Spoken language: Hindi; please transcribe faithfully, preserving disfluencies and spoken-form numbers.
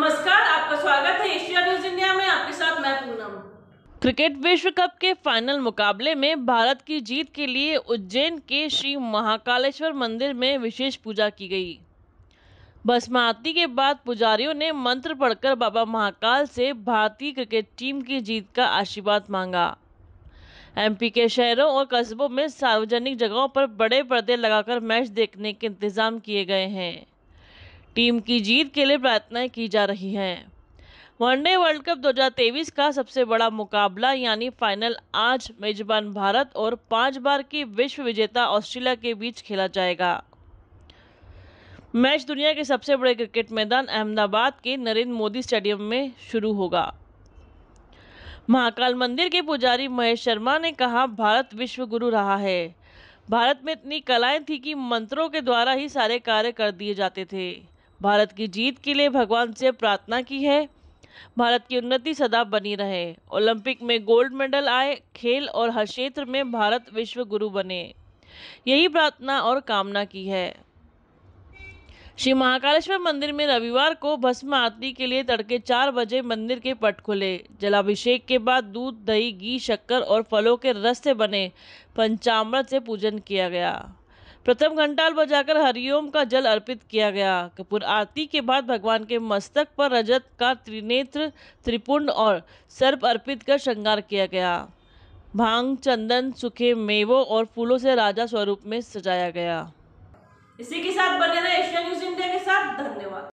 नमस्कार, आपका स्वागत है एशिया न्यूज इंडिया में। आपके साथ मैं पूनम। क्रिकेट विश्व कप के फाइनल मुकाबले में भारत की जीत के लिए उज्जैन के श्री महाकालेश्वर मंदिर में विशेष पूजा की गई। भस्म आरती के बाद पुजारियों ने मंत्र पढ़कर बाबा महाकाल से भारतीय क्रिकेट टीम की जीत का आशीर्वाद मांगा। एमपी के शहरों और कस्बों में सार्वजनिक जगहों पर बड़े पर्दे लगाकर मैच देखने के इंतजाम किए गए हैं। टीम की जीत के लिए प्रार्थनाएं की जा रही हैं। वनडे वर्ल्ड कप दो हज़ार तेईस का सबसे बड़ा मुकाबला यानी फाइनल आज मेजबान भारत और पाँच बार की विश्व विजेता ऑस्ट्रेलिया के बीच खेला जाएगा। मैच दुनिया के सबसे बड़े क्रिकेट मैदान अहमदाबाद के नरेंद्र मोदी स्टेडियम में शुरू होगा। महाकाल मंदिर के पुजारी महेश शर्मा ने कहा, भारत विश्व गुरु रहा है। भारत में इतनी कलाएं थी कि मंत्रों के द्वारा ही सारे कार्य कर दिए जाते थे। भारत की जीत के लिए भगवान से प्रार्थना की है। भारत की उन्नति सदा बनी रहे, ओलंपिक में गोल्ड मेडल आए, खेल और हर क्षेत्र में भारत विश्व गुरु बने, यही प्रार्थना और कामना की है। श्री महाकालेश्वर मंदिर में रविवार को भस्म आरती के लिए तड़के चार बजे मंदिर के पट खुले। जलाभिषेक के बाद दूध, दही, घी, शक्कर और फलों के रस से बने पंचामृत से पूजन किया गया। प्रथम घंटाल बजाकर हरिओम का जल अर्पित किया गया। कपूर आरती के बाद भगवान के मस्तक पर रजत का त्रिनेत्र, त्रिपुंड और सर्प अर्पित कर श्रृंगार किया गया। भांग, चंदन, सूखे मेवों और फूलों से राजा स्वरूप में सजाया गया। इसी के साथ बने रहे एशिया न्यूज इंडिया के साथ। धन्यवाद।